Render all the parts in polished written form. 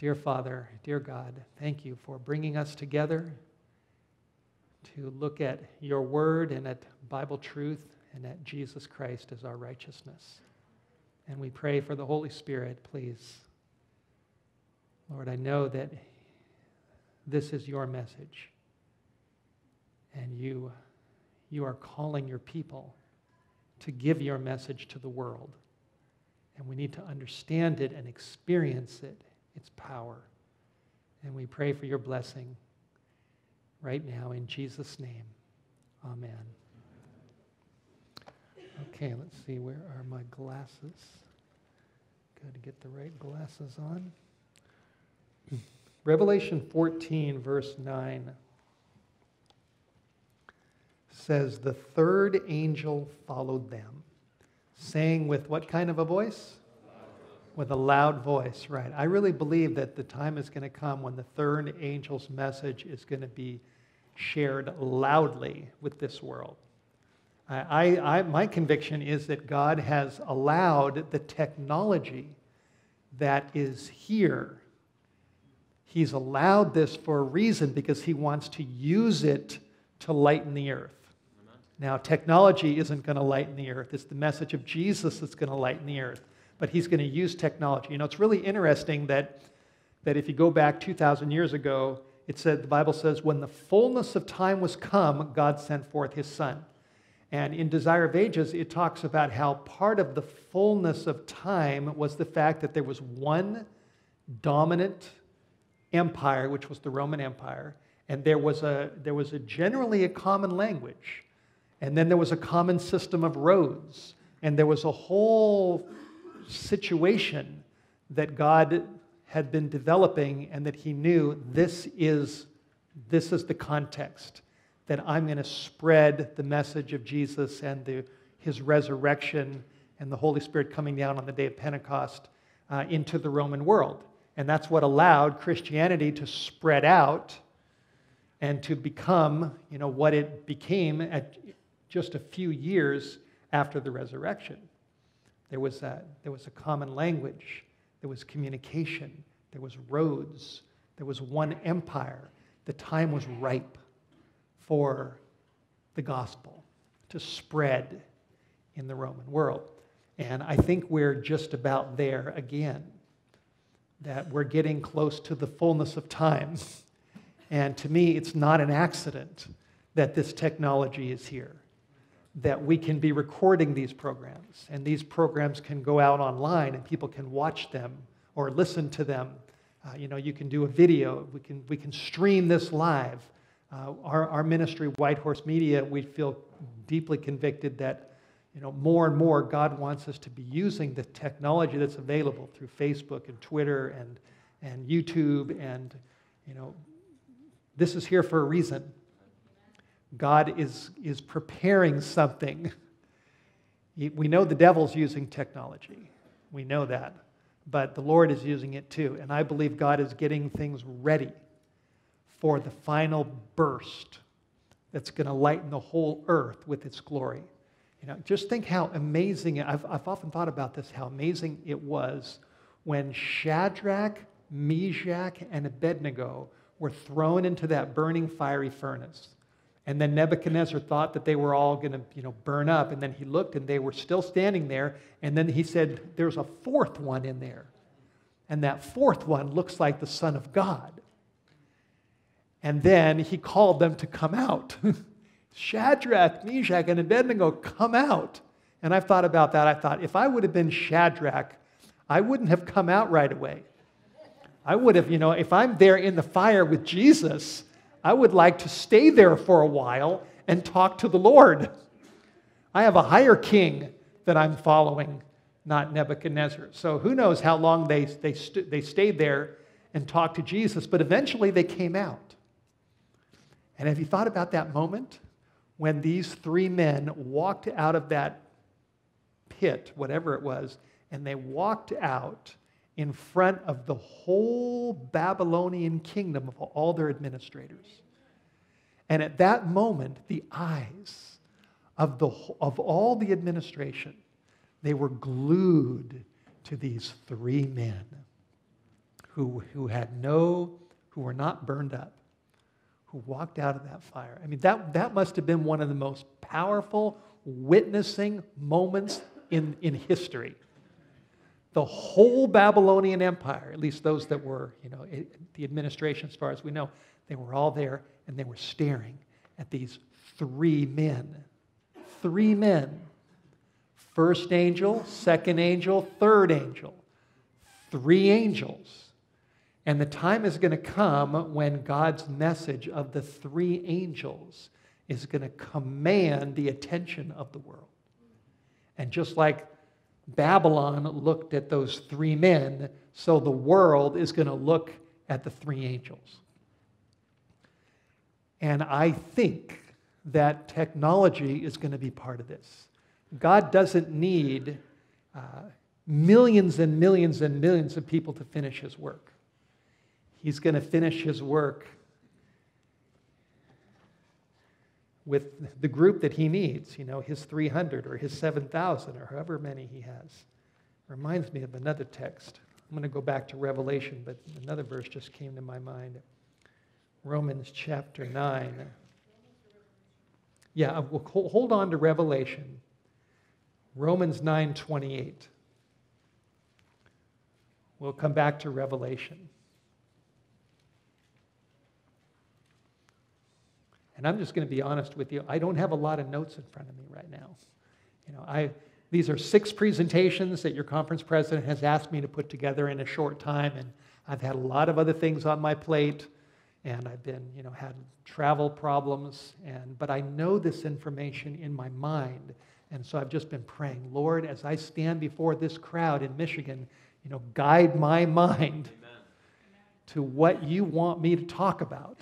Dear Father, dear God, thank you for bringing us together to look at your word and at Bible truth and at Jesus Christ as our righteousness. And we pray for the Holy Spirit, please. Lord, I know that this is your message, and you are calling your people to give your message to the world. And we need to understand it and experience it, its power. And we pray for your blessing right now in Jesus' name. Amen. Okay, let's see, where are my glasses? Got to get the right glasses on. Revelation 14, verse 9 says, "The third angel followed them, saying with what kind of a voice? With a loud voice," right. I really believe that the time is going to come when the third angel's message is going to be shared loudly with this world. My conviction is that God has allowed the technology that is here. He's allowed this for a reason, because he wants to use it to lighten the earth. Now, technology isn't going to lighten the earth. It's the message of Jesus that's going to lighten the earth. But he's going to use technology. You know, it's really interesting that if you go back 2,000 years ago, it said, the Bible says, when the fullness of time was come, God sent forth his Son. And in Desire of Ages, it talks about how part of the fullness of time was the fact that there was one dominant empire, which was the Roman Empire, and there was generally a common language, and then there was a common system of roads, and there was a whole situation that God had been developing, and that he knew this is the context that I'm going to spread the message of Jesus and his resurrection and the Holy Spirit coming down on the day of Pentecost into the Roman world. And that's what allowed Christianity to spread out and to become, you know, what it became at just a few years after the resurrection. There was a common language. There was communication. There was roads. There was one empire. The time was ripe for the gospel to spread in the Roman world. And I think we're just about there again, that we're getting close to the fullness of time. And to me, it's not an accident that this technology is here, that we can be recording these programs, and these programs can go out online and people can watch them or listen to them. You know, you can do a video. We can stream this live. Our ministry, White Horse Media, we feel deeply convicted that, you know, more and more God wants us to be using the technology that's available through Facebook and Twitter and YouTube, and, you know, this is here for a reason. God is preparing something. We know the devil's using technology. We know that. But the Lord is using it too. And I believe God is getting things ready for the final burst that's going to lighten the whole earth with its glory. You know, just think how amazing, I've often thought about this, how amazing it was when Shadrach, Meshach, and Abednego were thrown into that burning fiery furnace. And then Nebuchadnezzar thought that they were all going to, you know, burn up. And then he looked, and they were still standing there. And then he said, there's a fourth one in there. And that fourth one looks like the Son of God. And then he called them to come out. Shadrach, Meshach, and Abednego, come out. And I've thought about that. I thought, if I would have been Shadrach, I wouldn't have come out right away. I would have, you know, if I'm there in the fire with Jesus, I would like to stay there for a while and talk to the Lord. I have a higher king that I'm following, not Nebuchadnezzar. So who knows how long they stayed there and talked to Jesus, but eventually they came out. And have you thought about that moment when these three men walked out of that pit, whatever it was, and they walked out in front of the whole Babylonian kingdom of all their administrators? And at that moment, the eyes of all the administration, they were glued to these three men who were not burned up, who walked out of that fire. I mean, that must have been one of the most powerful witnessing moments in history. The whole Babylonian Empire, at least those that were, the administration as far as we know, they were all there, and they were staring at these three men. Three men. First angel, second angel, third angel. Three angels. And the time is going to come when God's message of the three angels is going to command the attention of the world. And just like Babylon looked at those three men, so the world is going to look at the three angels. And I think that technology is going to be part of this. God doesn't need millions and millions and millions of people to finish his work. He's going to finish his work with the group that he needs, his 300 or his 7,000 or however many he has. Reminds me of another text. I'm going to go back to Revelation, but another verse just came to my mind. Romans chapter 9. Yeah, we'll hold on to Revelation. Romans 9:28. We'll come back to Revelation. And I'm just going to be honest with you, I don't have a lot of notes in front of me right now. These are 6 presentations that your conference president has asked me to put together in a short time, and I've had a lot of other things on my plate, and I've been, had travel problems, but I know this information in my mind, and so I've just been praying, Lord, as I stand before this crowd in Michigan, guide my mind to what you want me to talk about.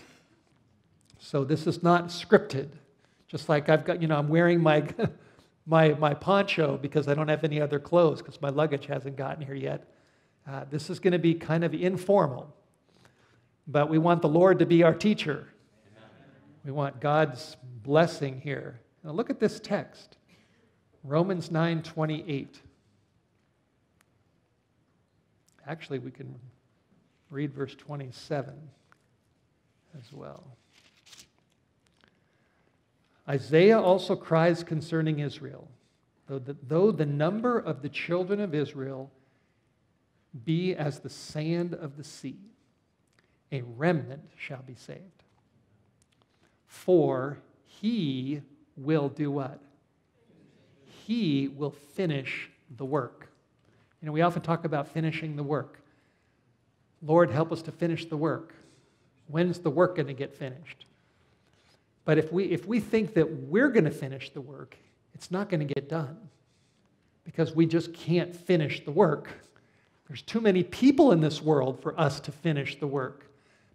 So this is not scripted, just like I've got, I'm wearing my poncho because I don't have any other clothes because my luggage hasn't gotten here yet. This is going to be kind of informal, but we want the Lord to be our teacher. We want God's blessing here. Now look at this text, Romans 9:28. Actually, we can read verse 27 as well. Isaiah also cries concerning Israel, though the number of the children of Israel be as the sand of the sea, a remnant shall be saved. For he will do what? He will finish the work. We often talk about finishing the work. Lord, help us to finish the work. When's the work going to get finished? But if we think that we're going to finish the work, it's not going to get done because we just can't finish the work. There's too many people in this world for us to finish the work.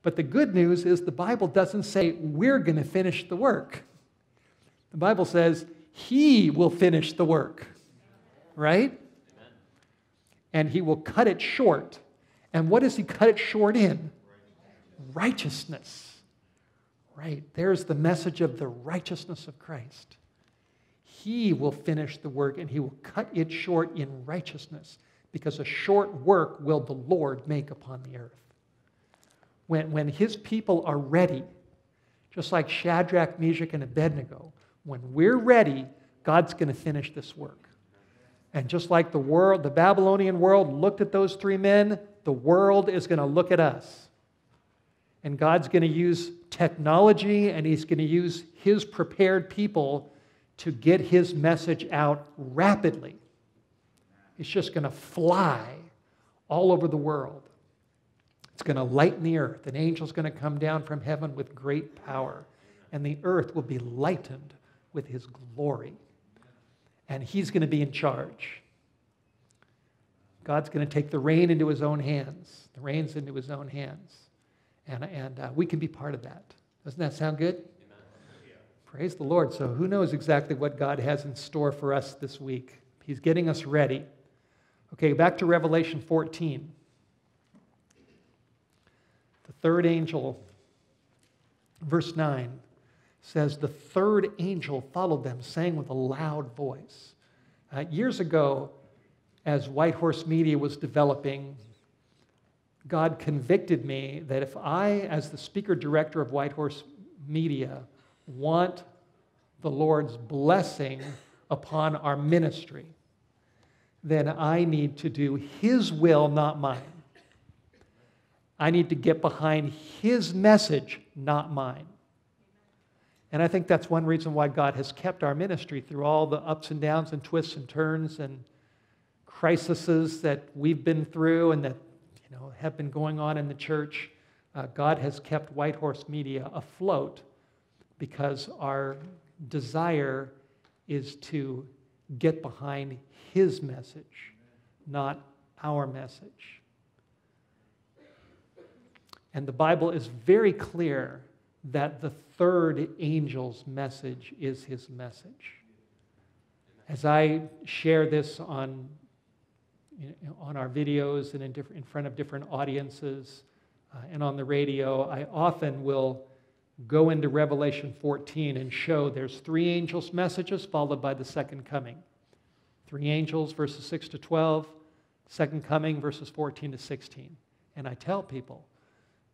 But the good news is the Bible doesn't say we're going to finish the work. The Bible says he will finish the work, right? Amen. And he will cut it short. And what does he cut it short in? Righteousness. Right, there's the message of the righteousness of Christ. He will finish the work and he will cut it short in righteousness because a short work will the Lord make upon the earth. When his people are ready, just like Shadrach, Meshach, and Abednego, when we're ready, God's going to finish this work. And just like the Babylonian world looked at those three men, the world is going to look at us. And God's going to use technology, and he's going to use his prepared people to get his message out rapidly. It's just going to fly all over the world. It's going to lighten the earth. An angel's going to come down from heaven with great power, and the earth will be lightened with his glory. And he's going to be in charge. God's going to take the reins into his own hands. And we can be part of that. Doesn't that sound good? Amen. Yeah. Praise the Lord. So who knows exactly what God has in store for us this week? He's getting us ready. Okay, back to Revelation 14. The third angel, verse 9, says, the third angel followed them, saying with a loud voice. Years ago, as White Horse Media was developing, God convicted me that if I, as the speaker director of White Horse Media, want the Lord's blessing upon our ministry, then I need to do His will, not mine. I need to get behind His message, not mine. And I think that's one reason why God has kept our ministry through all the ups and downs and twists and turns and crises that we've been through and that have been going on in the church. God has kept White Horse Media afloat because our desire is to get behind His message, not our message. And the Bible is very clear that the third angel's message is his message. As I share this on our videos and in front of different audiences and on the radio, I often will go into Revelation 14 and show there's three angels' messages followed by the second coming. Three angels, verses 6 to 12, second coming, verses 14 to 16. And I tell people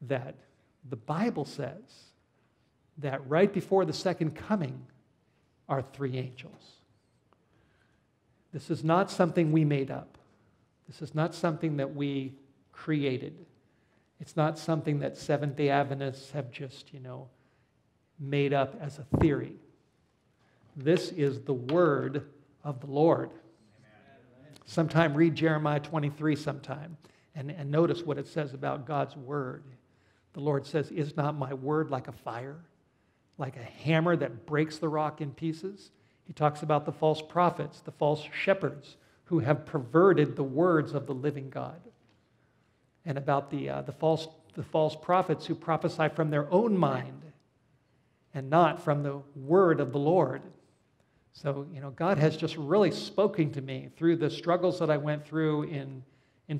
that the Bible says that right before the second coming are three angels. This is not something we made up. This is not something that we created. It's not something that Seventh-day Adventists have just, made up as a theory. This is the word of the Lord. Amen. Sometime read Jeremiah 23 sometime and notice what it says about God's word. The Lord says, "Is not my word like a fire, like a hammer that breaks the rock in pieces?" He talks about the false prophets, the false shepherds, who have perverted the words of the living God, and about the false prophets who prophesy from their own mind and not from the word of the Lord. So, God has just really spoken to me through the struggles that I went through in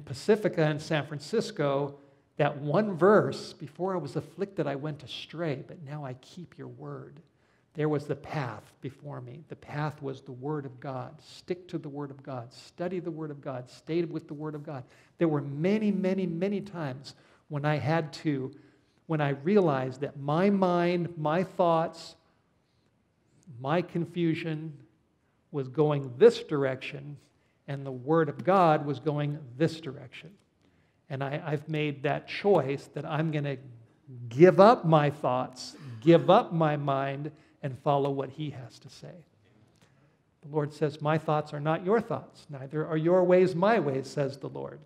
Pacifica and San Francisco. That one verse, "Before I was afflicted, I went astray, but now I keep your word." There was the path before me. The path was the word of God. Stick to the word of God. Study the word of God. Stay with the word of God. There were many, many, many times when I realized that my mind, my thoughts, my confusion was going this direction, and the word of God was going this direction. And I've made that choice that I'm going to give up my thoughts, give up my mind, and follow what He has to say. The Lord says, "My thoughts are not your thoughts, neither are your ways my ways," says the Lord.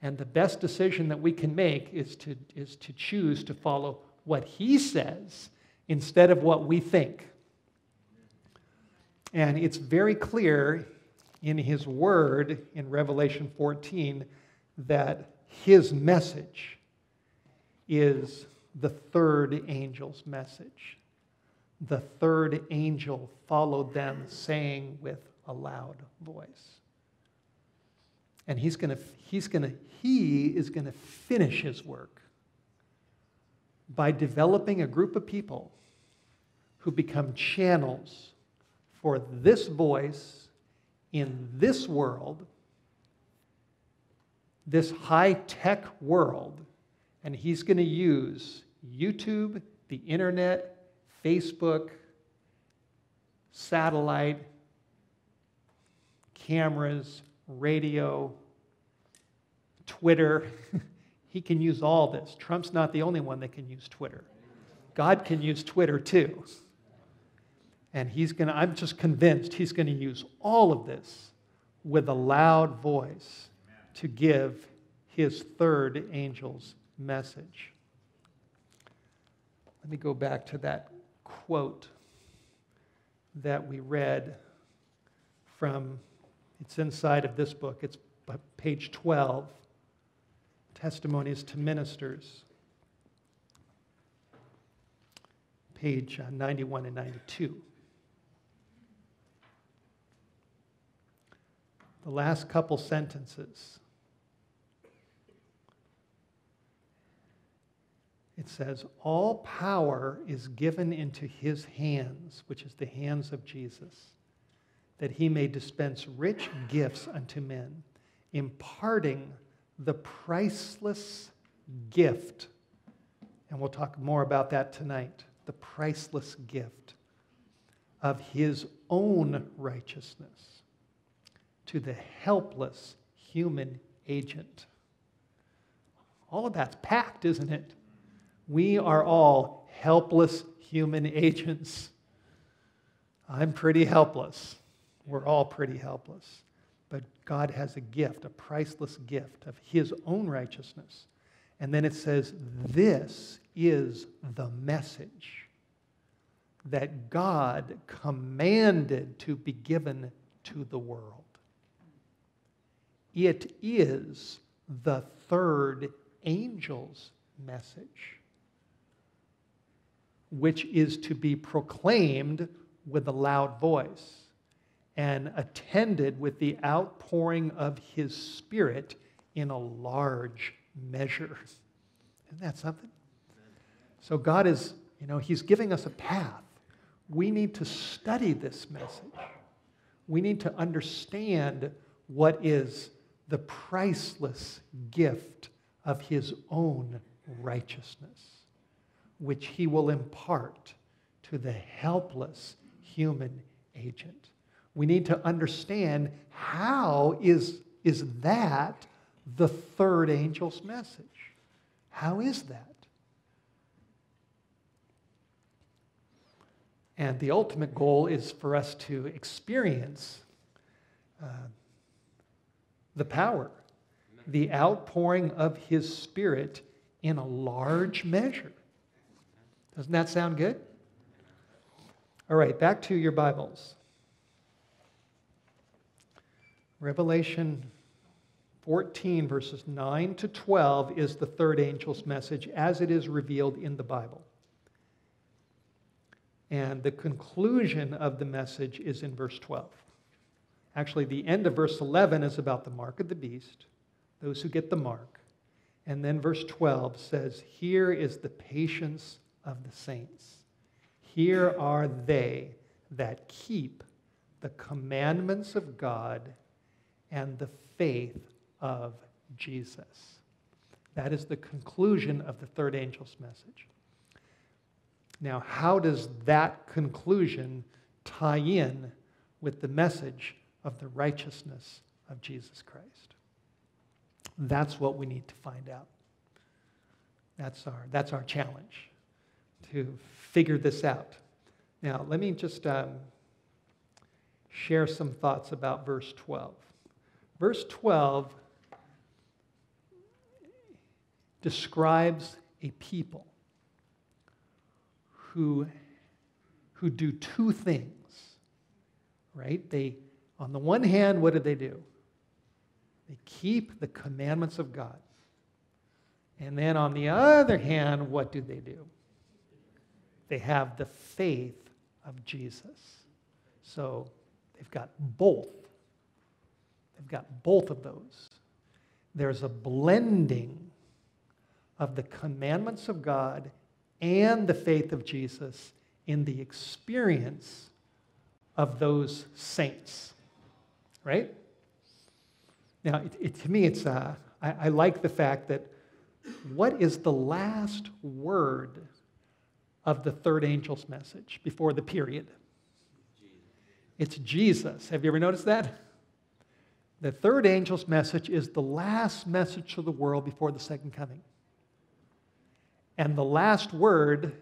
And the best decision that we can make is to choose to follow what He says instead of what we think. And it's very clear in His word in Revelation 14 that His message is the third angel's message. The third angel followed them, saying with a loud voice. And he is going to finish his work by developing a group of people who become channels for this voice in this world, this high-tech world, and He's going to use YouTube, the internet, Facebook, satellite, cameras, radio, Twitter. He can use all this. Trump's not the only one that can use Twitter. God can use Twitter too. And I'm just convinced He's going to use all of this with a loud voice to give His third angel's message. Let me go back to that quote that we read from, it's inside of this book, it's page 12, Testimonies to Ministers, page 91 and 92. The last couple sentences. It says, "All power is given into His hands," which is the hands of Jesus, "that He may dispense rich gifts unto men, imparting the priceless gift. And we'll talk more about that tonight. The priceless gift of his own righteousness to the helpless human agent. All of that's packed, isn't it? We are all helpless human agents. I'm pretty helpless. We're all pretty helpless. But God has a gift, a priceless gift of his own righteousness. And then it says, this is the message that God commanded to be given to the world. It is the third angel's message, which is to be proclaimed with a loud voice and attended with the outpouring of his Spirit in a large measure. Isn't that something? So God is, you know, he's giving us a path. We need to study this message. We need to understand what is the priceless gift of his own righteousness, which he will impart to the helpless human agent. We need to understand how is that the third angel's message. How is that? And the ultimate goal is for us to experience the power, the outpouring of his Spirit in a large measure. Doesn't that sound good? All right, back to your Bibles. Revelation 14, verses 9 to 12 is the third angel's message as it is revealed in the Bible. And the conclusion of the message is in verse 12. Actually, the end of verse 11 is about the mark of the beast, those who get the mark. And then verse 12 says, here is the patience of the saints. Here are they that keep the commandments of God and the faith of Jesus. That is the conclusion of the third angel's message. Now, how does that conclusion tie in with the message of the righteousness of Jesus Christ? That's what we need to find out. That's our challenge, to figure this out. Now, let me just share some thoughts about verse 12. Verse 12 describes a people who do two things, right? They, on the one hand, what do? They keep the commandments of God. And then on the other hand, what do? They have the faith of Jesus. So they've got both. They've got both of those. There's a blending of the commandments of God and the faith of Jesus in the experience of those saints, right? Now, to me, it's I like the fact that what is the last word of the third angel's message before the period? It's Jesus. Have you ever noticed that? The third angel's message is the last message to the world before the second coming. And the last word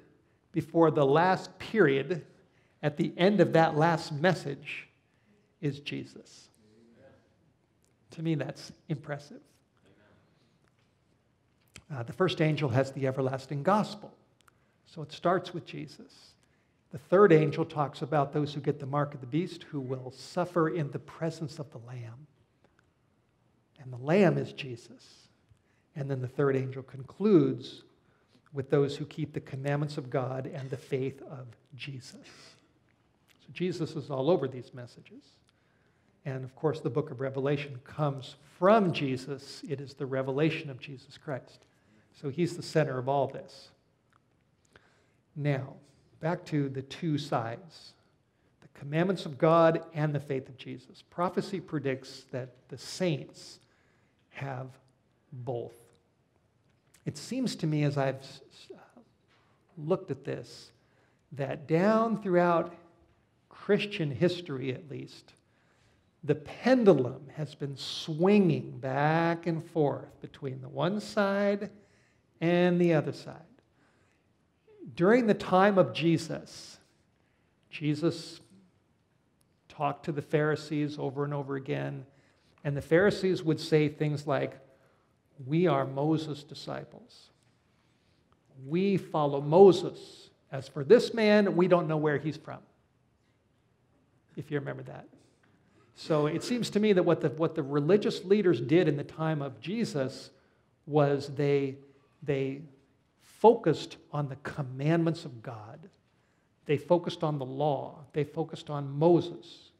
before the last period at the end of that last message is Jesus. Amen. To me, that's impressive. The first angel has the everlasting gospel. So it starts with Jesus. The third angel talks about those who get the mark of the beast who will suffer in the presence of the Lamb. And the Lamb is Jesus. And then the third angel concludes with those who keep the commandments of God and the faith of Jesus. So Jesus is all over these messages. And of course, the book of Revelation comes from Jesus. It is the revelation of Jesus Christ. So he's the center of all this. Now, back to the two sides, the commandments of God and the faith of Jesus. Prophecy predicts that the saints have both. It seems to me, as I've looked at this, that down throughout Christian history, at least, the pendulum has been swinging back and forth between the one side and the other side. During the time of Jesus, Jesus talked to the Pharisees over and over again, and the Pharisees would say things like, "We are Moses' disciples. We follow Moses. As for this man, we don't know where he's from," if you remember that. So it seems to me that what the religious leaders did in the time of Jesus was they focused on the commandments of God. They focused on the law. They focused on Moses.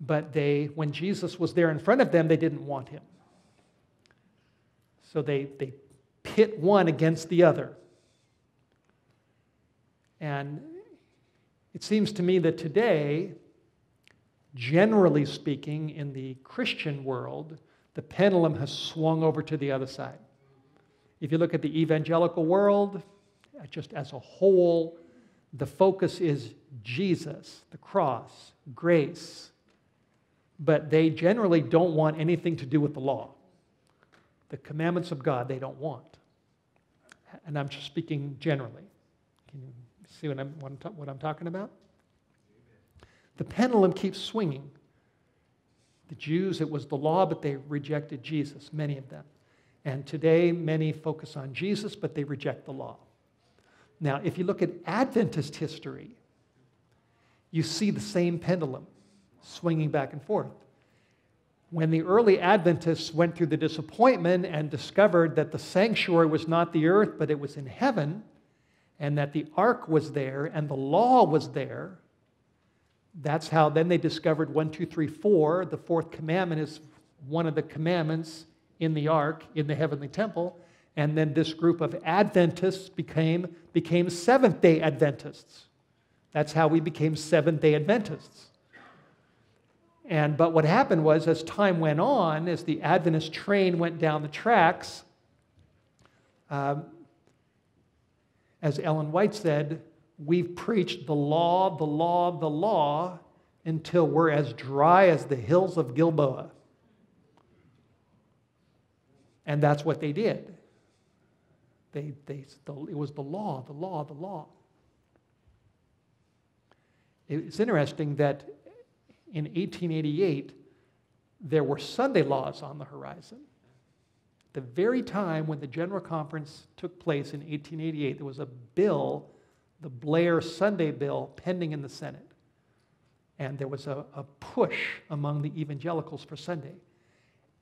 But when Jesus was there in front of them, they didn't want him. So they pit one against the other. And it seems to me that today, generally speaking, in the Christian world, the pendulum has swung over to the other side. If you look at the evangelical world, just as a whole, the focus is Jesus, the cross, grace. But they generally don't want anything to do with the law. The commandments of God, they don't want. And I'm just speaking generally. Can you see what I'm talking about? The pendulum keeps swinging. The Jews, it was the law, but they rejected Jesus, many of them. And today, many focus on Jesus, but they reject the law. Now, if you look at Adventist history, you see the same pendulum swinging back and forth. When the early Adventists went through the disappointment and discovered that the sanctuary was not the earth, but it was in heaven, and that the ark was there, and the law was there, that's how then they discovered 1, 2, 3, 4, the fourth commandment is one of the commandments in the ark, in the heavenly temple, and then this group of Adventists became Seventh-day Adventists. That's how we became Seventh-day Adventists. But what happened was, as time went on, as the Adventist train went down the tracks, as Ellen White said, we've preached the law, the law, the law, until we're as dry as the hills of Gilboa. And that's what they did. It was the law, the law, the law. It's interesting that in 1888, there were Sunday laws on the horizon. The very time when the General Conference took place in 1888, there was a bill, the Blair Sunday bill, pending in the Senate. And there was a push among the evangelicals for Sunday.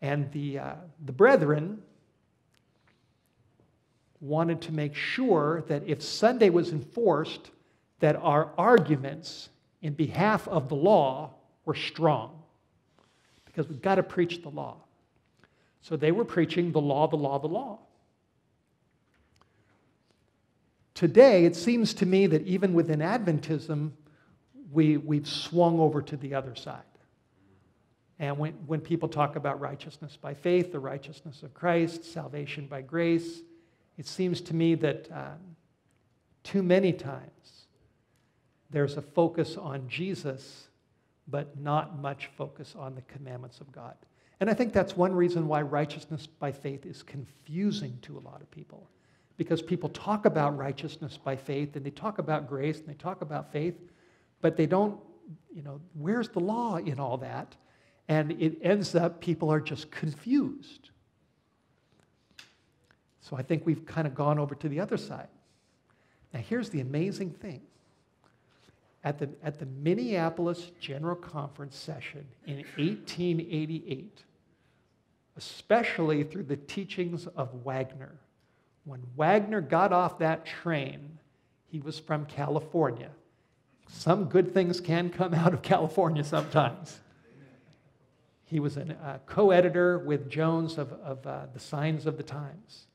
And the brethren wanted to make sure that if Sunday was enforced, that our arguments in behalf of the law were strong, because we've got to preach the law. So they were preaching the law, the law, the law. Today, it seems to me that even within Adventism, we've swung over to the other side. And when people talk about righteousness by faith, the righteousness of Christ, salvation by grace, it seems to me that too many times there's a focus on Jesus but not much focus on the commandments of God. And I think that's one reason why righteousness by faith is confusing to a lot of people, because people talk about righteousness by faith, and they talk about grace, and they talk about faith, but they don't, where's the law in all that? And it ends up people are just confused. So I think we've kind of gone over to the other side. Now here's the amazing thing. At the Minneapolis General Conference session in 1888, especially through the teachings of Wagner, when Wagner got off that train, he was from California. Some good things can come out of California sometimes. He was a co-editor with Jones of the Signs of the Times.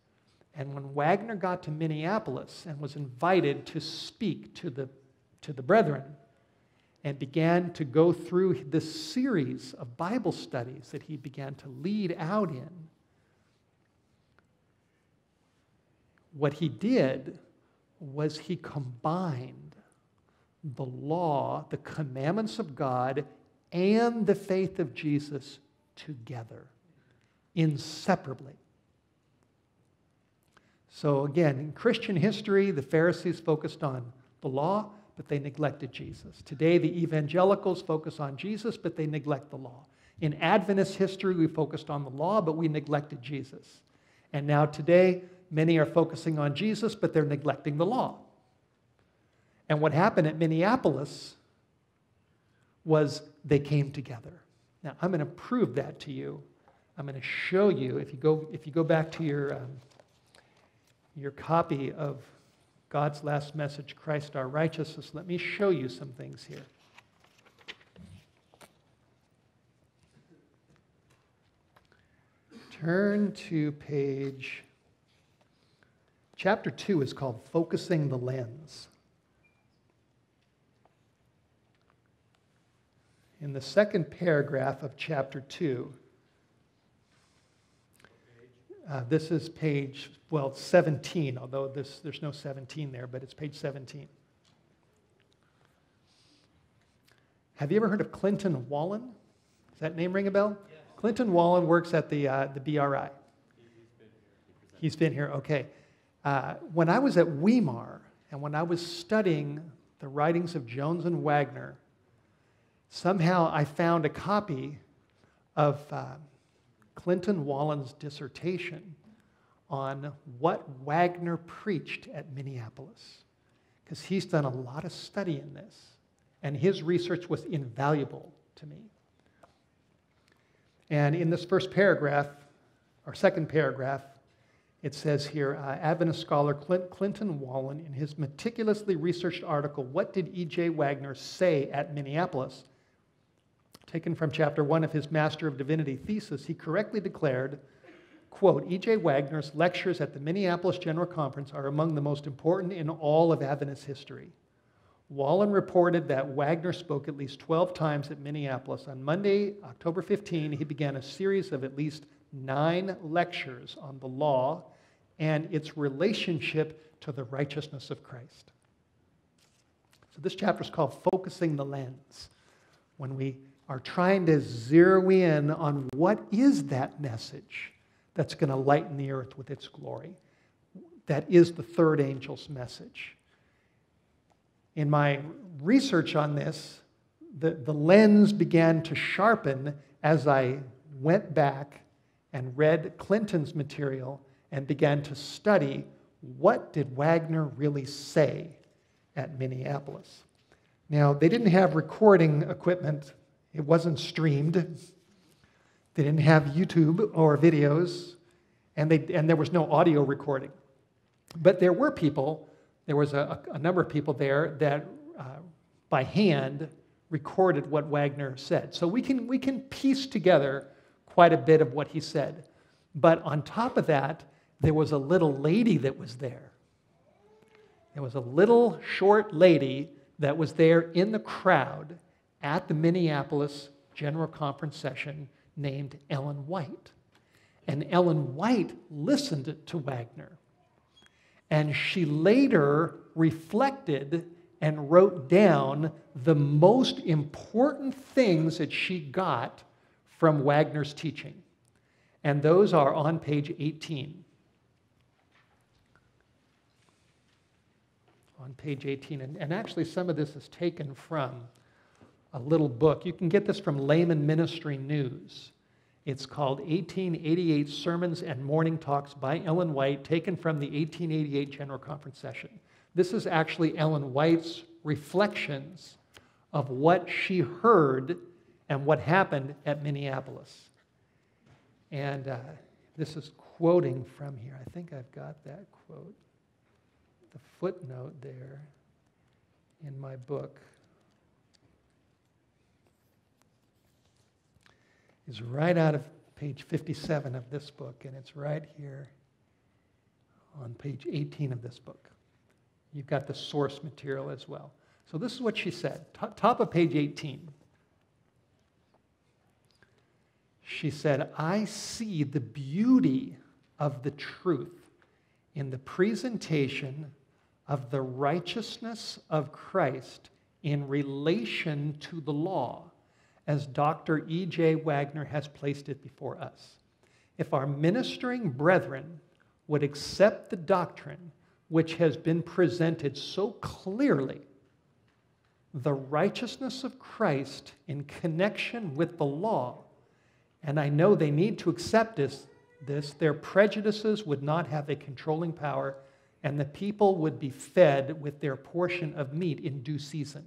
And when Wagner got to Minneapolis and was invited to speak to the brethren and began to go through this series of Bible studies that he began to lead out in, What he did was he combined the law, the commandments of God, and the faith of Jesus together, inseparably. So again, in Christian history, the Pharisees focused on the law, but they neglected Jesus. Today, the evangelicals focus on Jesus, but they neglect the law. In Adventist history, we focused on the law, but we neglected Jesus. And now today, many are focusing on Jesus, but they're neglecting the law. And what happened at Minneapolis was they came together. Now, I'm going to prove that to you. I'm going to show you, if you go back to your copy of God's Last Message, Christ Our Righteousness, let me show you some things here. Turn to page, chapter 2 is called Focusing the Lens. In the second paragraph of chapter 2, this is page, well, 17, although there's no 17 there, but it's page 17. Have you ever heard of Clinton Wahlen? Does that name ring a bell? Yes. Clinton Wahlen works at the BRI. He's been here, okay. When I was at Weimar, and when I was studying the writings of Jones and Wagner, somehow I found a copy of Clinton Wahlen's dissertation on what Wagner preached at Minneapolis, because he's done a lot of study in this, and his research was invaluable to me. And in this first paragraph, or second paragraph, it says here, Adventist scholar Clinton Wahlen, in his meticulously researched article, What Did E.J. Wagner Say at Minneapolis?, taken from chapter 1 of his Master of Divinity thesis, he correctly declared, quote, E.J. Wagner's lectures at the Minneapolis General Conference are among the most important in all of Adventist history. Wahlen reported that Wagner spoke at least 12 times at Minneapolis. On Monday, October 15, he began a series of at least 9 lectures on the law and its relationship to the righteousness of Christ. So this chapter is called Focusing the Lens. When we are trying to zero in on what is that message that's going to lighten the earth with its glory. That is the third angel's message. In my research on this, the lens began to sharpen as I went back and read Clinton's material and began to study what did Wagner really say at Minneapolis. Now, they didn't have recording equipment. It wasn't streamed. They didn't have YouTube or videos, and there was no audio recording. But there were people, there was a number of people there that by hand recorded what Wagner said. So we can piece together quite a bit of what he said. But on top of that, there was a little lady that was there. There was a little short lady that was there in the crowd at the Minneapolis General Conference session named Ellen White. And Ellen White listened to Wagner. And she later reflected and wrote down the most important things that she got from Wagner's teaching. And those are on page 18. On page 18. And actually some of this is taken from a little book. You can get this from Layman Ministry News. It's called 1888 Sermons and Morning Talks by Ellen White, taken from the 1888 General Conference session. This is actually Ellen White's reflections of what she heard and what happened at Minneapolis. And this is quoting from here. I think I've got that quote, the footnote there in my book. Is right out of page 57 of this book, and it's right here on page 18 of this book. You've got the source material as well. So this is what she said, top of page 18. She said, I see the beauty of the truth in the presentation of the righteousness of Christ in relation to the law, as Dr. E.J. Wagner has placed it before us. If our ministering brethren would accept the doctrine which has been presented so clearly, the righteousness of Christ in connection with the law, and I know they need to accept this, their prejudices would not have a controlling power, and the people would be fed with their portion of meat in due season.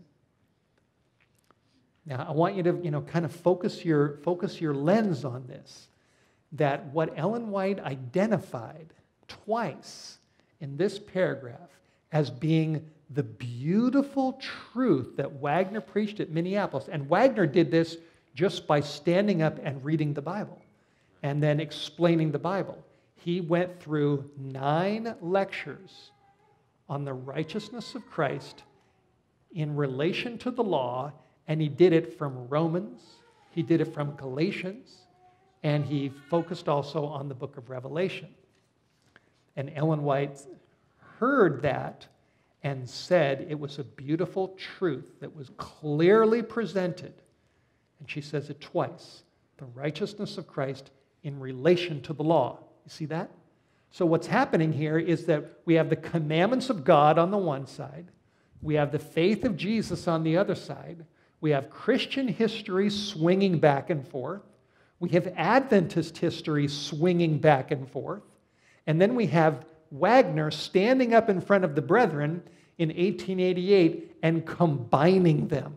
Now, I want you to, kind of focus your lens on this, that what Ellen White identified twice in this paragraph as being the beautiful truth that Wagner preached at Minneapolis, and Wagner did this just by standing up and reading the Bible and then explaining the Bible. He went through 9 lectures on the righteousness of Christ in relation to the law, and he did it from Romans, he did it from Galatians, and he focused also on the book of Revelation. And Ellen White heard that and said it was a beautiful truth that was clearly presented. And she says it twice, the righteousness of Christ in relation to the law. You see that? So what's happening here is that we have the commandments of God on the one side, we have the faith of Jesus on the other side, we have Christian history swinging back and forth, we have Adventist history swinging back and forth, and then we have Wagner standing up in front of the brethren in 1888 and combining them.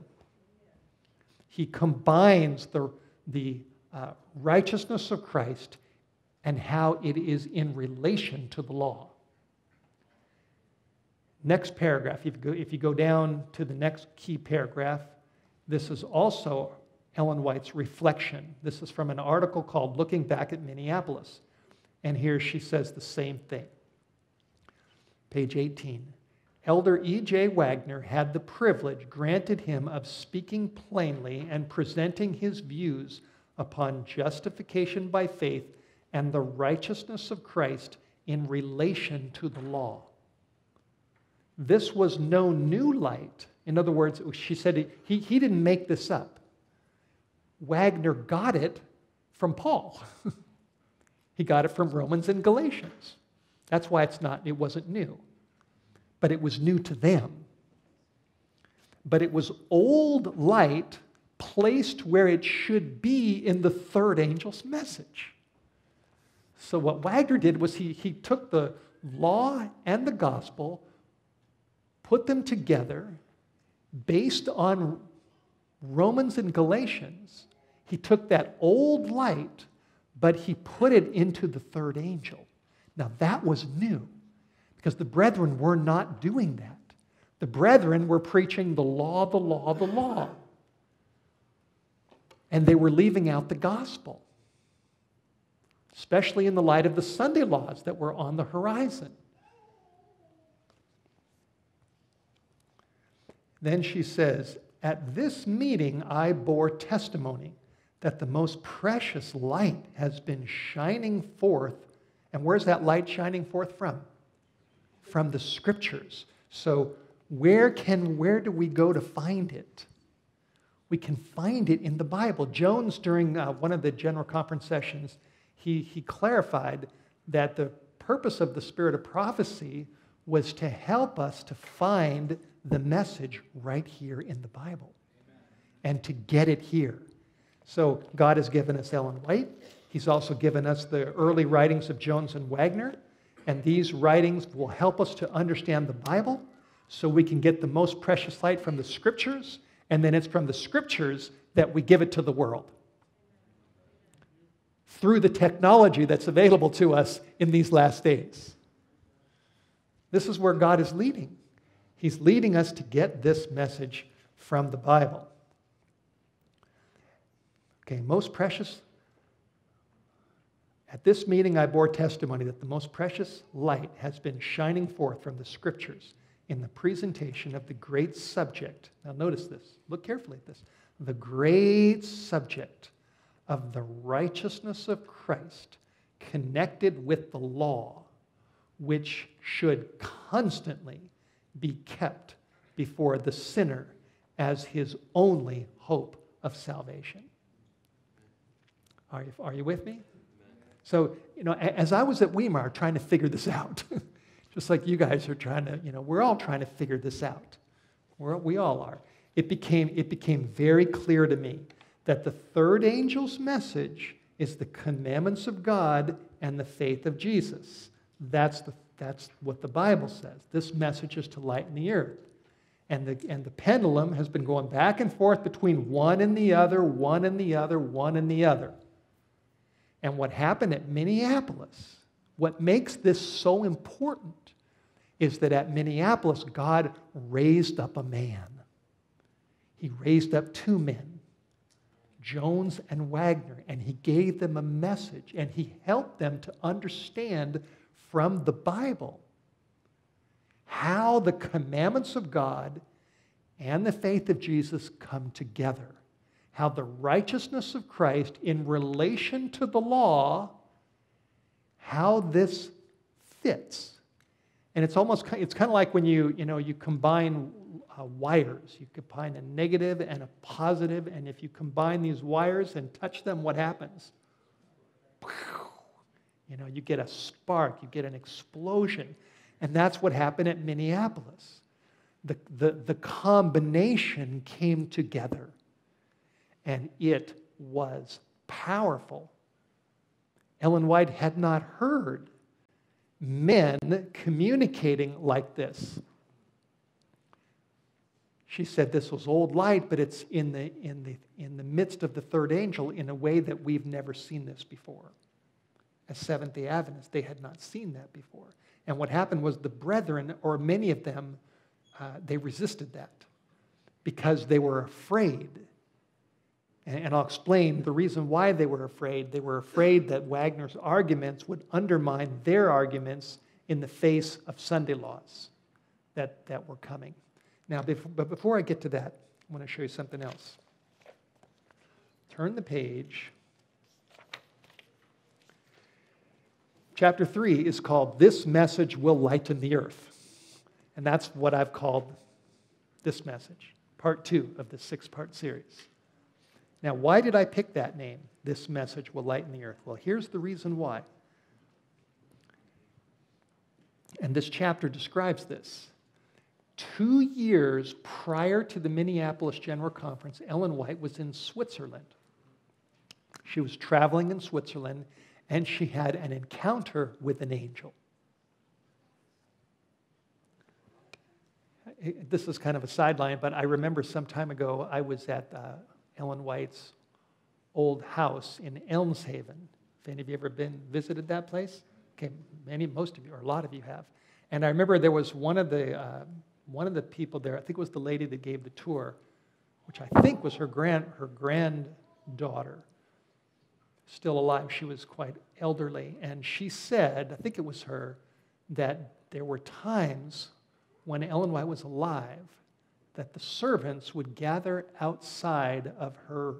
He combines the righteousness of Christ and how it is in relation to the law. Next paragraph, if you go down to the next key paragraph, this is also Ellen White's reflection. This is from an article called Looking Back at Minneapolis. And here she says the same thing. Page 18. Elder E.J. Wagner had the privilege granted him of speaking plainly and presenting his views upon justification by faith and the righteousness of Christ in relation to the law. This was no new light. In other words, she said he didn't make this up. Wagner got it from Paul. He got it from Romans and Galatians. That's why it wasn't new. But it was new to them. But it was old light placed where it should be in the third angel's message. So what Wagner did was he took the law and the gospel, put them together, based on Romans and Galatians. He took that old light, but he put it into the third angel. Now that was new. Because the brethren were not doing that. The brethren were preaching the law, the law, the law. And they were leaving out the gospel, especially in the light of the Sunday laws that were on the horizon. Then she says, at this meeting I bore testimony that the most precious light has been shining forth. And where's that light shining forth from? From the scriptures. So where do we go to find it? We can find it in the Bible. Jones, during one of the general conference sessions, he clarified that the purpose of the spirit of prophecy was to help us to find the message right here in the Bible. Amen. And to get it here. So God has given us Ellen White. He's also given us the early writings of Jones and Wagner. And these writings will help us to understand the Bible so we can get the most precious light from the Scriptures, and then it's from the Scriptures that we give it to the world through the technology that's available to us in these last days. This is where God is leading. He's leading us to get this message from the Bible. Okay, most precious. At this meeting I bore testimony that the most precious light has been shining forth from the Scriptures in the presentation of the great subject. Now notice this. Look carefully at this. The great subject of the righteousness of Christ connected with the law, which should constantly be kept before the sinner as his only hope of salvation. Are you with me? So, you know, as I was at Weimar trying to figure this out, just like you guys are trying to, you know, we're all trying to figure this out. We all are. It became very clear to me that the third angel's message is the commandments of God and the faith of Jesus. That's what the Bible says. This message is to lighten the earth. And the pendulum has been going back and forth between one and the other, one and the other, one and the other. And what happened at Minneapolis, what makes this so important is that at Minneapolis, God raised up a man. He raised up two men, Jones and Wagner, and he gave them a message, and he helped them to understand from the Bible how the commandments of God and the faith of Jesus come together, how the righteousness of Christ in relation to the law, how this fits. And it's kind of like when you combine wires. You combine a negative and a positive, and if you combine these wires and touch them, what happens? You know, you get a spark, you get an explosion. And that's what happened at Minneapolis. The combination came together, and it was powerful. Ellen White had not heard men communicating like this. She said this was old light, but it's in the midst of the third angel in a way that we've never seen this before. As Seventh-day Adventists, they had not seen that before. And what happened was the brethren, or many of them, they resisted that because they were afraid. And I'll explain the reason why they were afraid. They were afraid that Wagner's arguments would undermine their arguments in the face of Sunday laws that were coming. Now, before I get to that, I want to show you something else. Turn the page. Chapter 3 is called, This Message Will Lighten the Earth. And that's what I've called this message, part 2 of the 6-part series. Now, why did I pick that name? This message will lighten the earth. Well, here's the reason why. And this chapter describes this. 2 years prior to the Minneapolis General Conference, Ellen White was in Switzerland. She was traveling in Switzerland, and she had an encounter with an angel. This is kind of a sideline, but I remember some time ago I was at Ellen White's old house in Elmshaven. If any of you ever visited that place? Okay, most of you, or a lot of you have. And I remember there was one of the people there. I think it was the lady that gave the tour, which I think was her granddaughter, still alive. She was quite elderly, and she said, I think it was her, that there were times when Ellen White was alive that the servants would gather outside of her,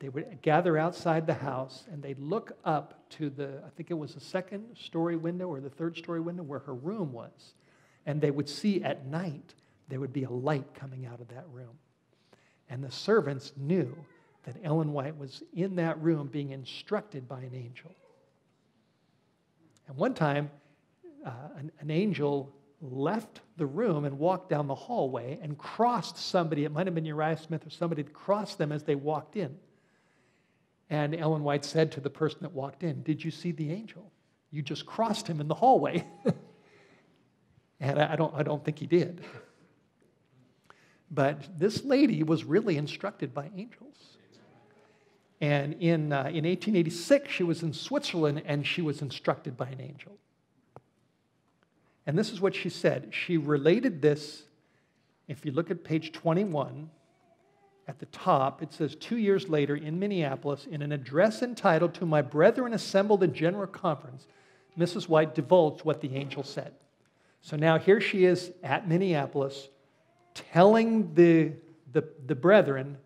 they would gather outside the house, and they'd look up to the, I think it was the second story window or the third story window where her room was, and they would see at night, there would be a light coming out of that room. And the servants knew that Ellen White was in that room being instructed by an angel. And one time, an angel left the room and walked down the hallway and crossed somebody. It might have been Uriah Smith or somebody, crossed them as they walked in. And Ellen White said to the person that walked in, "Did you see the angel? You just crossed him in the hallway." And I don't think he did. But this lady was really instructed by angels. And in 1886, she was in Switzerland, and she was instructed by an angel. And this is what she said. She related this, if you look at page 21, at the top, it says, 2 years later in Minneapolis, in an address entitled To My Brethren Assembled in General Conference, Mrs. White divulged what the angel said. So now here she is at Minneapolis telling the brethren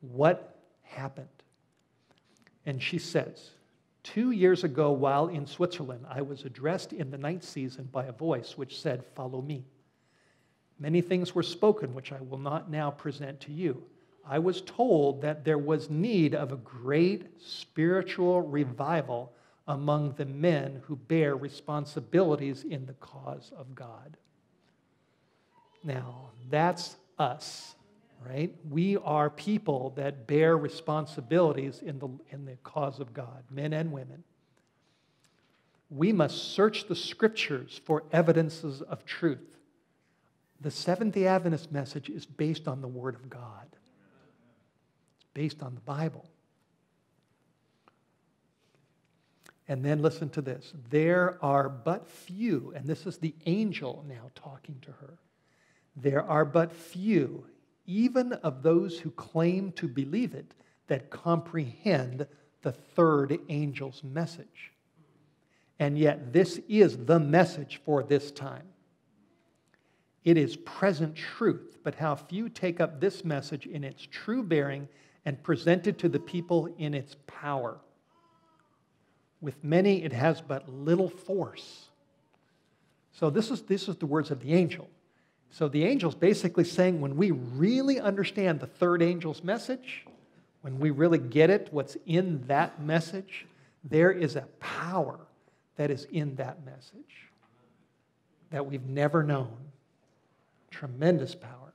what happened. And she says, 2 years ago, while in Switzerland, I was addressed in the night season by a voice which said, "Follow me." Many things were spoken which I will not now present to you. I was told that there was need of a great spiritual revival among the men who bear responsibilities in the cause of God. Now, that's us, right? We are people that bear responsibilities in the cause of God, men and women. We must search the scriptures for evidences of truth. The Seventh-day Adventist message is based on the Word of God. It's based on the Bible. And then listen to this. There are but few, and this is the angel now talking to her. There are but few, even of those who claim to believe it, that comprehend the third angel's message. And yet this is the message for this time. It is present truth, but how few take up this message in its true bearing and present it to the people in its power. With many, it has but little force. So this is the words of the angel. So the angel's basically saying, when we really understand the third angel's message, when we really get it, what's in that message, there is a power that is in that message that we've never known. Tremendous power.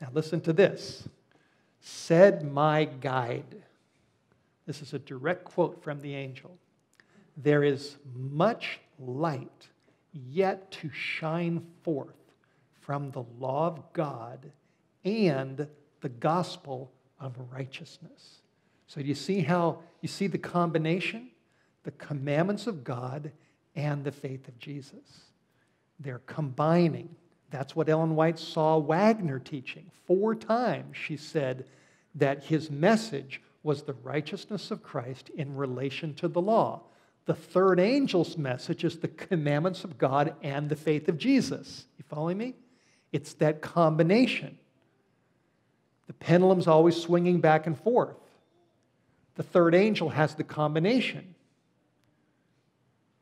Now listen to this. Said my guide. This is a direct quote from the angel. There is much light yet to shine forth from the law of God and the gospel of righteousness. So do you see how you see the combination? The commandments of God and the faith of Jesus. They're combining. That's what Ellen White saw Wagner teaching. 4 times she said that his message was the righteousness of Christ in relation to the law. The third angel's message is the commandments of God and the faith of Jesus. You following me? It's that combination. The pendulum's always swinging back and forth. The third angel has the combination.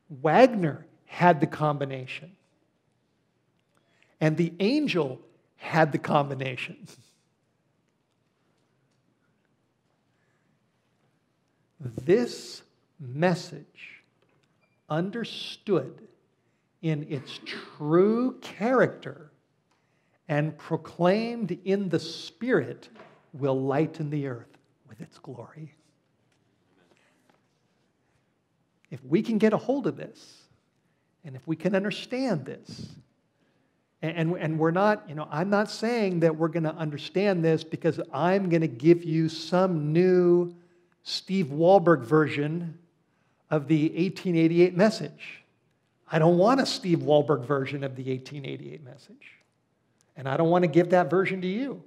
Wagner had the combination. And the angel had the combination. This message, understood in its true character and proclaimed in the Spirit, will lighten the earth with its glory. If we can get a hold of this, and if we can understand this, and we're not, you know, I'm not saying that we're going to understand this because I'm going to give you some new Steve Wohlberg version of the 1888 message. I don't want a Steve Wohlberg version of the 1888 message. And I don't want to give that version to you.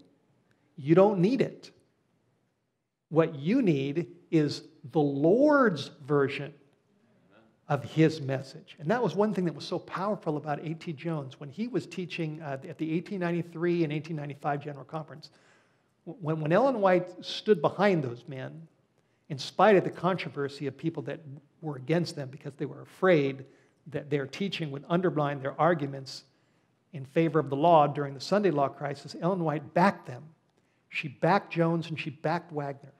You don't need it. What you need is the Lord's version of his message. And that was one thing that was so powerful about A.T. Jones. When he was teaching at the 1893 and 1895 General Conference, when Ellen White stood behind those men, in spite of the controversy of people that were against them because they were afraid that their teaching would undermine their arguments in favor of the law during the Sunday law crisis, Ellen White backed them. She backed Jones and she backed Wagner.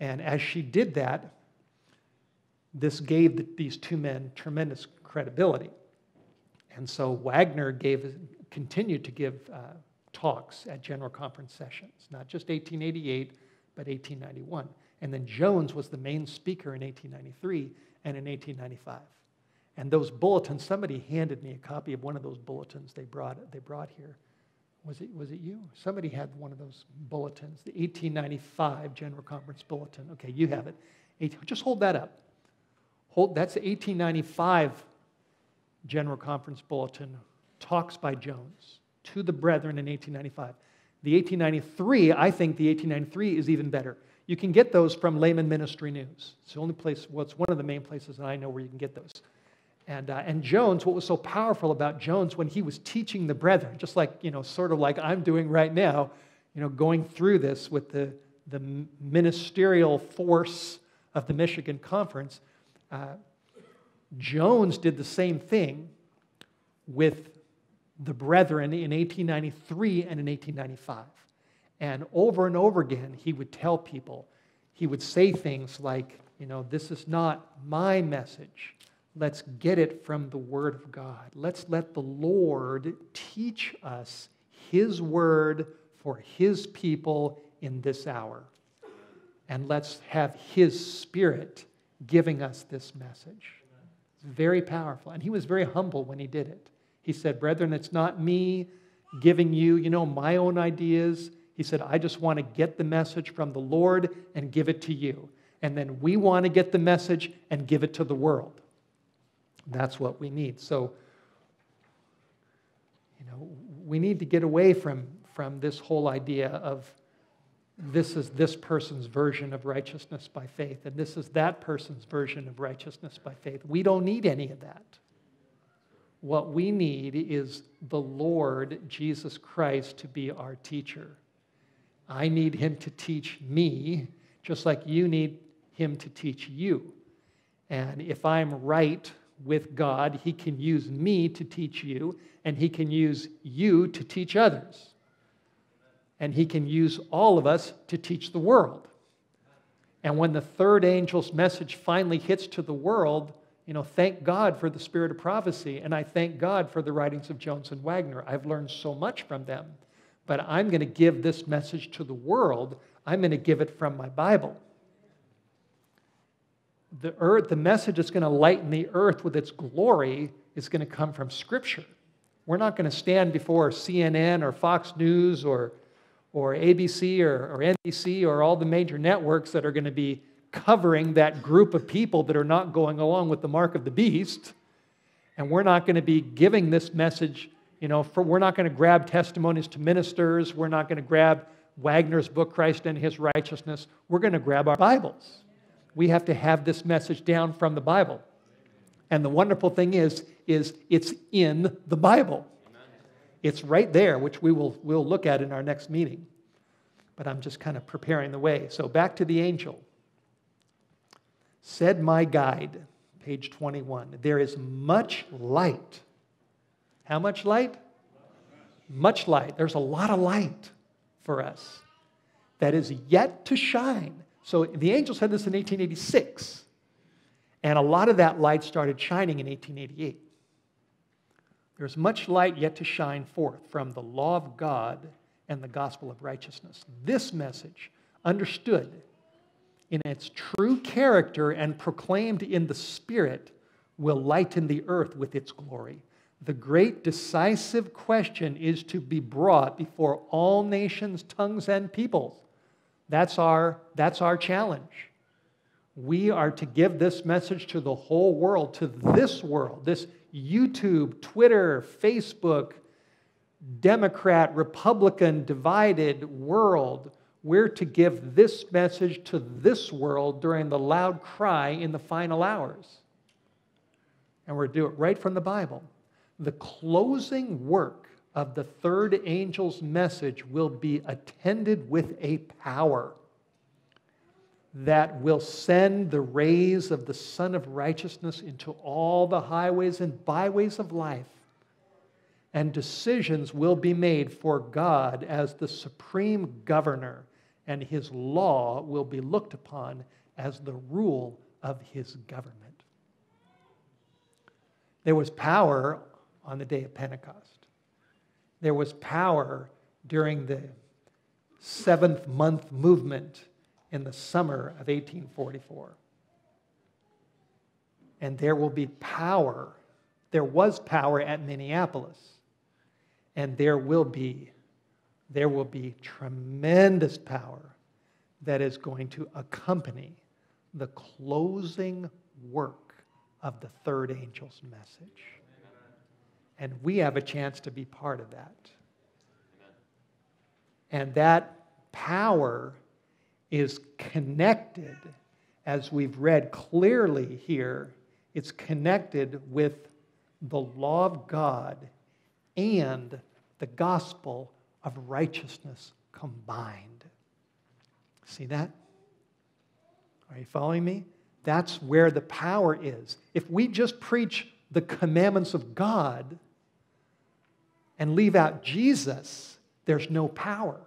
And as she did that, this gave these 2 men tremendous credibility. And so Wagner continued to give talks at General Conference sessions, not just 1888, but 1891. And then Jones was the main speaker in 1893 and in 1895. And those bulletins, somebody handed me a copy of one of those bulletins they brought here. Was it you? Somebody had one of those bulletins, the 1895 General Conference bulletin. Okay, you have it. Just hold that up. That's the 1895 General Conference bulletin, talks by Jones to the brethren in 1895. The 1893, I think the 1893 is even better. You can get those from Layman Ministry News. It's the only place, well, it's one of the main places that I know where you can get those. And Jones, what was so powerful about Jones when he was teaching the brethren, just like, you know, sort of like I'm doing right now, you know, going through this with the, the ministerial force of the Michigan Conference, Jones did the same thing with the Brethren in 1893 and in 1895. And over again, he would tell people, he would say things like, you know, this is not my message. Let's get it from the Word of God. Let's let the Lord teach us His Word for His people in this hour. And let's have His Spirit giving us this message. It's very powerful. And he was very humble when he did it. He said, brethren, it's not me giving you, you know, my own ideas. He said, I just want to get the message from the Lord and give it to you. And then we want to get the message and give it to the world. That's what we need. So, you know, we need to get away from this whole idea of this is this person's version of righteousness by faith, and this is that person's version of righteousness by faith. We don't need any of that. What we need is the Lord Jesus Christ to be our teacher. I need Him to teach me, just like you need Him to teach you. And if I'm right with God, He can use me to teach you, and He can use you to teach others. And He can use all of us to teach the world. And when the third angel's message finally hits to the world, you know, thank God for the spirit of prophecy, and I thank God for the writings of Jones and Wagner. I've learned so much from them. But I'm going to give this message to the world. I'm going to give it from my Bible. The message that's going to lighten the earth with its glory is going to come from Scripture. We're not going to stand before CNN or Fox News or ABC or NBC or all the major networks that are going to be covering that group of people that are not going along with the mark of the beast. And we're not going to be giving this message, you know, we're not going to grab Testimonies to Ministers. We're not going to grab Wagner's book, Christ and His Righteousness. We're going to grab our Bibles. We have to have this message down from the Bible. And the wonderful thing is it's in the Bible. It's right there, which we'll look at in our next meeting. But I'm just kind of preparing the way. So back to the angel. Said my guide, page 21, there is much light. How much light? Much light. There's a lot of light for us that is yet to shine. So the angel said this in 1886. And a lot of that light started shining in 1888. There's much light yet to shine forth from the law of God and the gospel of righteousness. This message, understood in its true character and proclaimed in the Spirit, will lighten the earth with its glory. The great decisive question is to be brought before all nations, tongues, and peoples. That's our challenge. We are to give this message to the whole world, to this world, this YouTube, Twitter, Facebook, Democrat, Republican, divided world. We're to give this message to this world during the loud cry in the final hours. And we're to do it right from the Bible. The closing work of the third angel's message will be attended with a power that will send the rays of the Sun of Righteousness into all the highways and byways of life. And decisions will be made for God as the supreme governor, and His law will be looked upon as the rule of His government. There was power on the day of Pentecost. There was power during the seventh-month movement in the summer of 1844. And there will be power. There was power at Minneapolis. And there will be tremendous power that is going to accompany the closing work of the third angel's message. And we have a chance to be part of that. And that power is connected, as we've read clearly here, it's connected with the law of God and the gospel of righteousness combined. See that? Are you following me? That's where the power is. If we just preach the commandments of God and leave out Jesus, there's no power.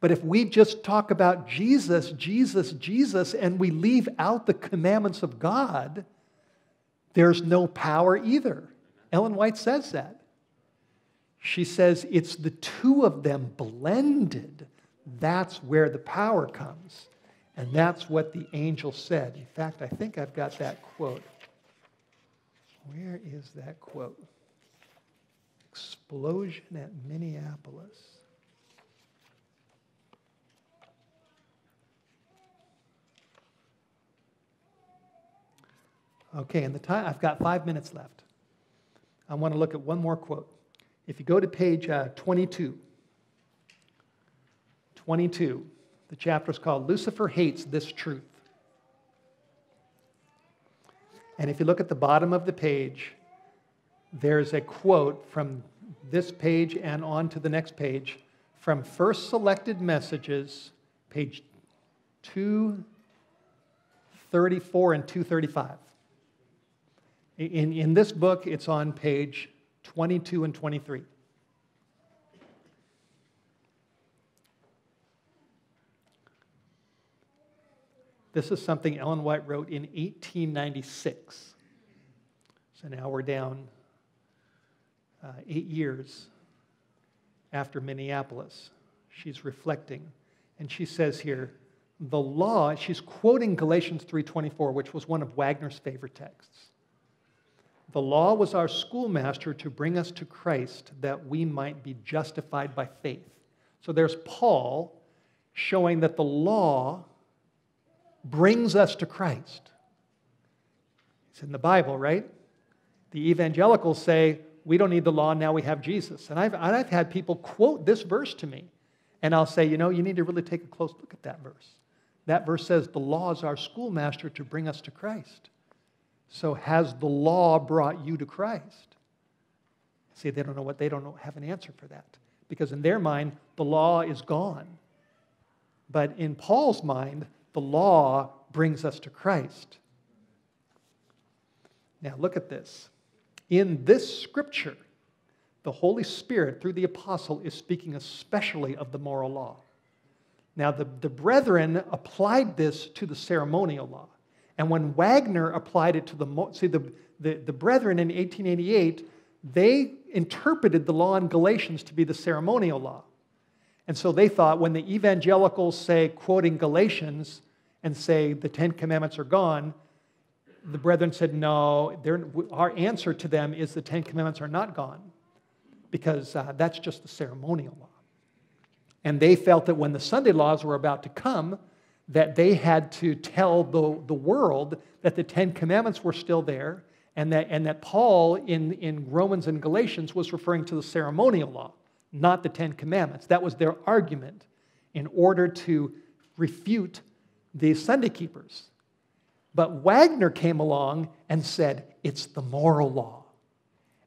But if we just talk about Jesus, Jesus, Jesus, and we leave out the commandments of God, there's no power either. Ellen White says that. She says it's the two of them blended. That's where the power comes. And that's what the angel said. In fact, I think I've got that quote. Where is that quote? Explosion at Minneapolis. Okay, and the time, I've got 5 minutes left. I want to look at one more quote. If you go to page 22, the chapter is called Lucifer Hates This Truth. And if you look at the bottom of the page, there's a quote from this page and on to the next page from First Selected Messages, page 234 and 235. In this book, it's on page 22 and 23. This is something Ellen White wrote in 1896. So now we're down 8 years after Minneapolis. She's reflecting. And she says here, the law, she's quoting Galatians 3:24, which was one of Wagner's favorite texts. The law was our schoolmaster to bring us to Christ that we might be justified by faith. So there's Paul showing that the law brings us to Christ. It's in the Bible, right? The evangelicals say, we don't need the law, now we have Jesus. And I've had people quote this verse to me. And I'll say, you know, you need to really take a close look at that verse. That verse says, the law is our schoolmaster to bring us to Christ. So has the law brought you to Christ? See, they don't know what, they don't know, have an answer for that. Because in their mind, the law is gone. But in Paul's mind, the law brings us to Christ. Now look at this. In this scripture, the Holy Spirit, through the apostle, is speaking especially of the moral law. Now the brethren applied this to the ceremonial law. And when Wagner applied it to the brethren in 1888, they interpreted the law in Galatians to be the ceremonial law. And so they thought when the evangelicals say, quoting Galatians, and say the Ten Commandments are gone, the brethren said, no, our answer to them is the Ten Commandments are not gone, because that's just the ceremonial law. And they felt that when the Sunday laws were about to come, that they had to tell the world that the Ten Commandments were still there, and that Paul in Romans and Galatians was referring to the ceremonial law, not the Ten Commandments. That was their argument in order to refute the Sunday keepers. But Wagner came along and said, it's the moral law.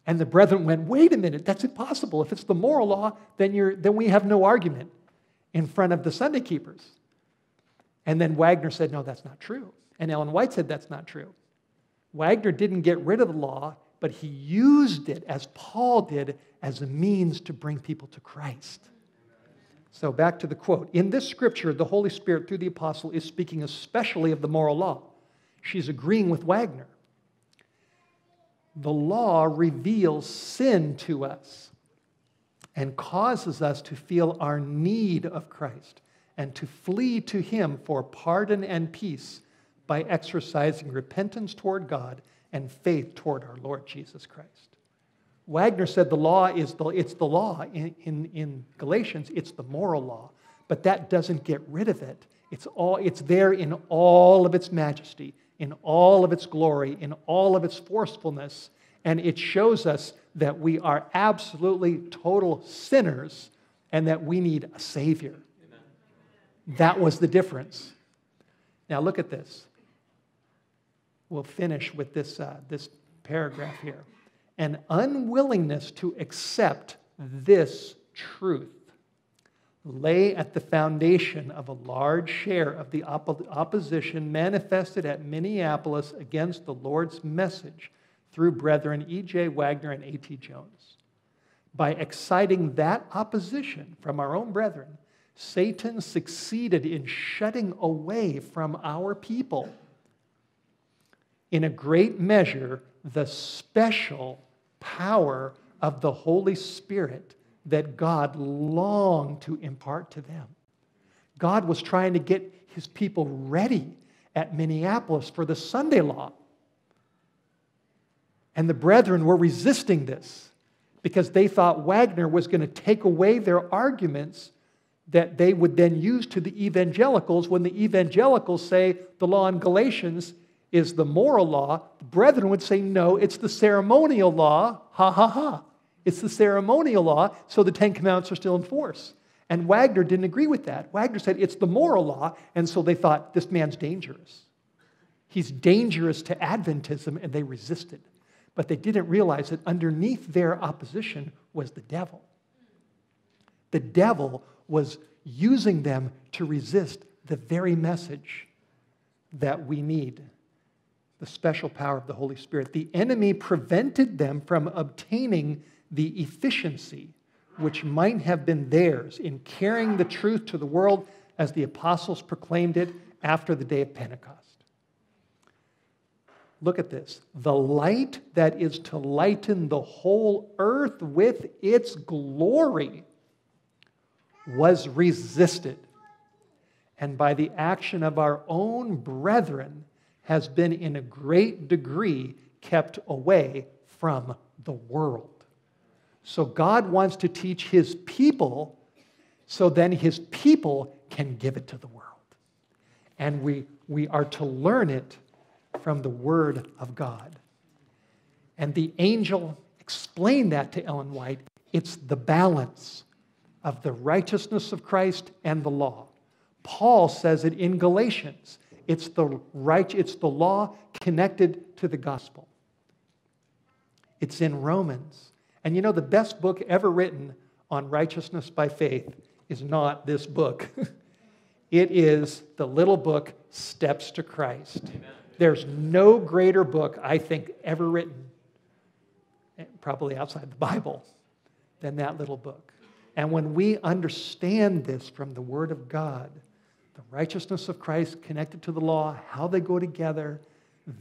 And the brethren went, wait a minute, that's impossible. If it's the moral law, then we have no argument in front of the Sunday keepers. And then Wagner said, no, that's not true. And Ellen White said, that's not true. Wagner didn't get rid of the law, but he used it, as Paul did, as a means to bring people to Christ. So back to the quote. In this scripture, the Holy Spirit, through the apostle, is speaking especially of the moral law. She's agreeing with Wagner. The law reveals sin to us and causes us to feel our need of Christ and to flee to him for pardon and peace by exercising repentance toward God and faith toward our Lord Jesus Christ. Wagner said the law is the law. In Galatians, it's the moral law, but that doesn't get rid of it. It's there in all of its majesty, in all of its glory, in all of its forcefulness, and it shows us that we are absolutely total sinners and that we need a Savior. That was the difference. Now look at this. We'll finish with this, this paragraph here. An unwillingness to accept this truth lay at the foundation of a large share of the opposition manifested at Minneapolis against the Lord's message through brethren E.J. Wagner and A.T. Jones. By exciting that opposition from our own brethren, Satan succeeded in shutting away from our people, in a great measure, the special power of the Holy Spirit that God longed to impart to them. God was trying to get his people ready at Minneapolis for the Sunday law. And the brethren were resisting this because they thought Wagner was going to take away their arguments that they would then use to the evangelicals when the evangelicals say the law in Galatians is the moral law. The brethren would say, no, it's the ceremonial law. Ha, ha, ha. It's the ceremonial law, so the Ten Commandments are still in force. And Wagner didn't agree with that. Wagner said it's the moral law, and so they thought, this man's dangerous. He's dangerous to Adventism, and they resisted. But they didn't realize that underneath their opposition was the devil. The devil was using them to resist the very message that we need, the special power of the Holy Spirit. The enemy prevented them from obtaining the efficiency which might have been theirs in carrying the truth to the world as the apostles proclaimed it after the day of Pentecost. Look at this. The light that is to lighten the whole earth with its glory was resisted, and by the action of our own brethren has been in a great degree kept away from the world. So God wants to teach his people so then his people can give it to the world. And we are to learn it from the Word of God. And the angel explained that to Ellen White. It's the balance of the righteousness of Christ and the law. Paul says it in Galatians. It's the law connected to the gospel. It's in Romans. And you know, the best book ever written on righteousness by faith is not this book. It is the little book, Steps to Christ. Amen. There's no greater book, I think, ever written, probably outside the Bible, than that little book. And when we understand this from the Word of God, the righteousness of Christ connected to the law, how they go together,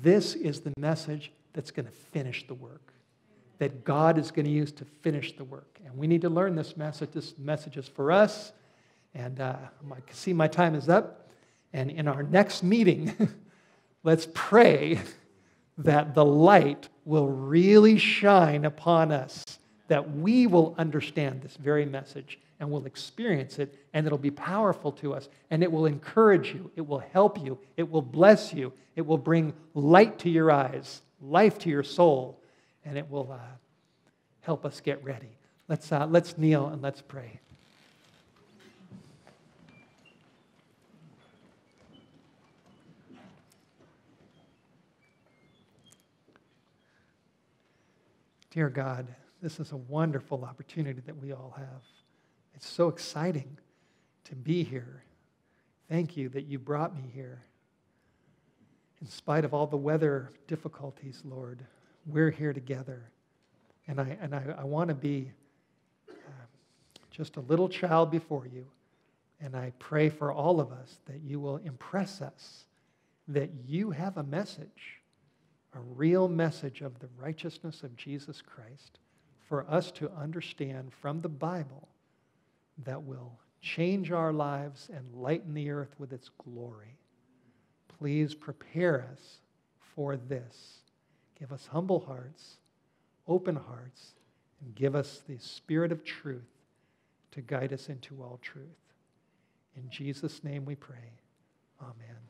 this is the message that's going to finish the work, that God is going to use to finish the work. And we need to learn this message. This message is for us. And I see my time is up. And in our next meeting, let's pray that the light will really shine upon us, that we will understand this very message and will experience it, and it'll be powerful to us, and it will encourage you, it will help you, it will bless you, it will bring light to your eyes, life to your soul, and it will help us get ready. Let's kneel and let's pray. Dear God, this is a wonderful opportunity that we all have. It's so exciting to be here. Thank you that you brought me here. In spite of all the weather difficulties, Lord, we're here together. And I want to be just a little child before you. And I pray for all of us that you will impress us that you have a message, a real message of the righteousness of Jesus Christ for us to understand from the Bible that will change our lives and lighten the earth with its glory. Please prepare us for this. Give us humble hearts, open hearts, and give us the Spirit of truth to guide us into all truth. In Jesus' name we pray. Amen.